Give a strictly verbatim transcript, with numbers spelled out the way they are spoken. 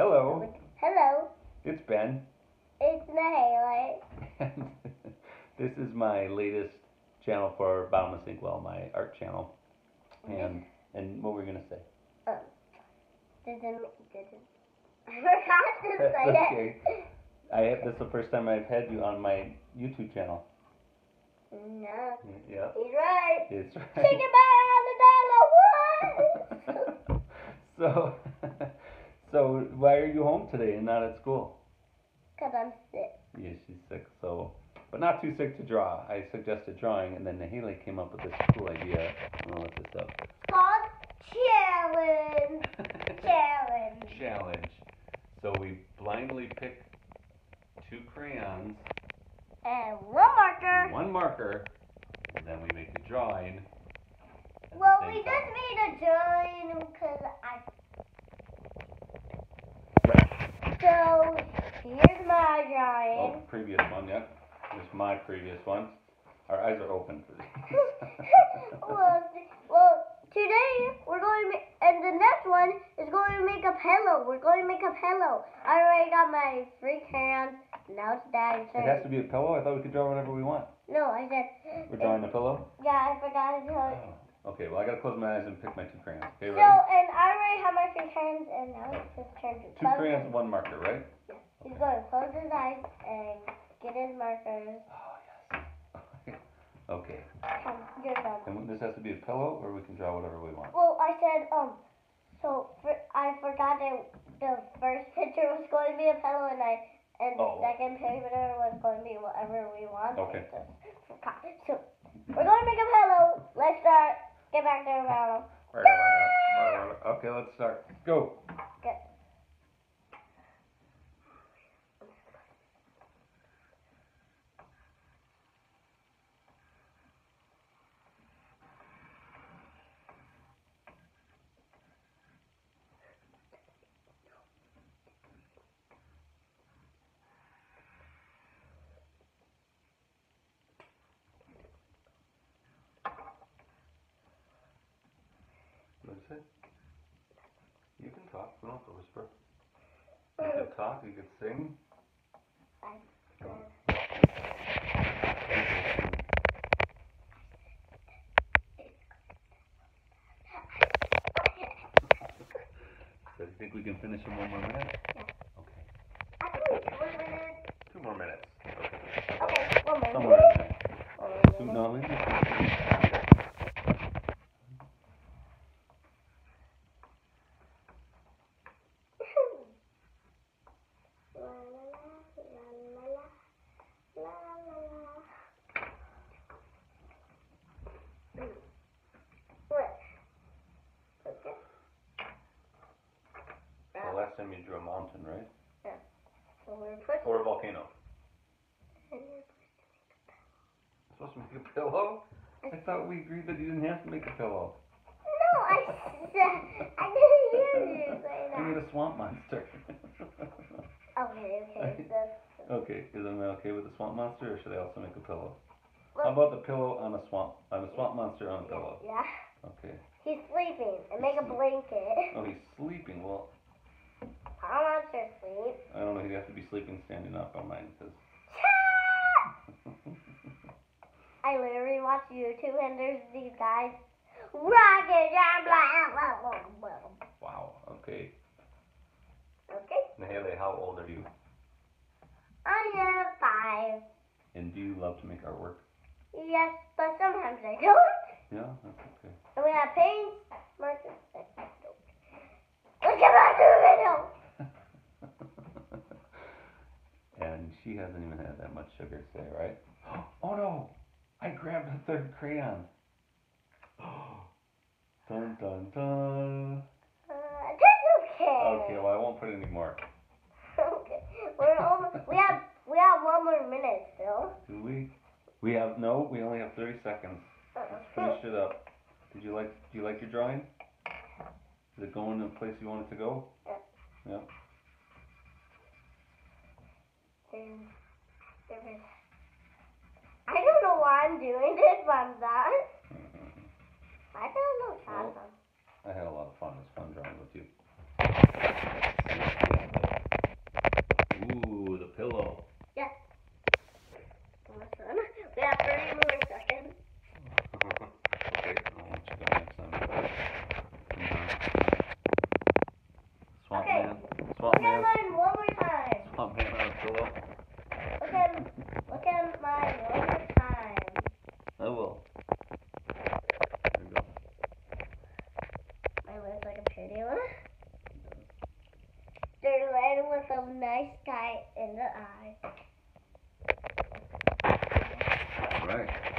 Hello. Hello. It's Ben. It's Nahele. This is my latest channel for Bottomless Inkwell, my art channel. And and what were you gonna say? Um, didn't didn't. I forgot to That's say okay. it. I have, this is the first time I've had you on my YouTube channel. No. Yeah. He's right. It's right. Chicken by the dollar. What? so, so why are you home today and not at school? Cause I'm sick. Yeah, she's sick. So, but not too sick to draw. I suggested drawing, and then Nahele came up with this cool idea. I'm gonna look this up. It's called challenge. challenge. Challenge. So we blindly pick two crayons. And one marker. One marker. And then we make a drawing. Well, we time. just made a drawing because I... Right. So, here's my drawing. Oh, previous one, yeah. Here's my previous one. Our eyes are open for these. well, well, today we're going to make... And the next one is going to make a pillow. We're going to make a pillow. I already got my free crayon. Now it's dad's turn. It has to be a pillow? I thought we could draw whatever we want. No, I said... We're drawing a pillow? Yeah, I forgot to tell you. Oh. Okay, well, I gotta close my eyes and pick my two crayons. Okay, ready? So, and I already have my two crayons, and now it's his turn to Two crayons and one marker, right? Yeah. He's okay. going to close his eyes and get his markers. Oh, yes. Okay. Um, your turn. And this has to be a pillow, or we can draw whatever we want? Well, I said, um... So, for, I forgot that the first picture was going to be a pillow, and I... And oh. the second paper was going to be whatever we want. Okay. So, we're going to make a pillow. Let's start. Get back there, Mama. Okay, let's start. Go. Good. You can talk, we don't have to whisper. You can talk, you can sing. I so you think we can finish in one more minute? Yeah. Okay. I think two more minutes. Two more minutes. Okay, one minute. Somewhere in there. Two more minutes. Last time you drew a mountain, right? Yeah. So we were supposed or a volcano. And we were supposed to make a pillow. I thought we agreed that you didn't have to make a pillow. No, I I didn't hear you say that. You need a swamp monster. okay, okay. So. Okay, is am I okay with the swamp monster, or should I also make a pillow? Well, how about the pillow on a swamp? On a swamp monster on a pillow. Yeah. Okay. He's sleeping. And make a blanket. Oh, he's sleeping. Well. How much you sleep? I don't know. He'd have to be sleeping standing up on mine because. I literally watch YouTube and there's these guys. Rocket! Wow. Okay. Okay. Nahele, how old are you? I am five. And do you love to make artwork? Yes, but sometimes I don't. Yeah, that's okay. And we have paint, markers. Let's get back to the video. And she hasn't even had that much sugar today, right? Oh no! I grabbed the third crayon. Dun dun dun. Uh, that's okay. Okay, well I won't put any more. Okay, we're almost. we have we have one more minute still. Do we? We have no. We only have thirty seconds. Let's finish it up. Did you like? Do you like your drawing? Is it going to the place you want it to go? Yeah. Yeah. I don't know why I'm doing this, but I'm not. Mm-hmm. I don't know. Well, I had a lot of fun. It was fun drawing with you. was a nice guy in the eye. All right.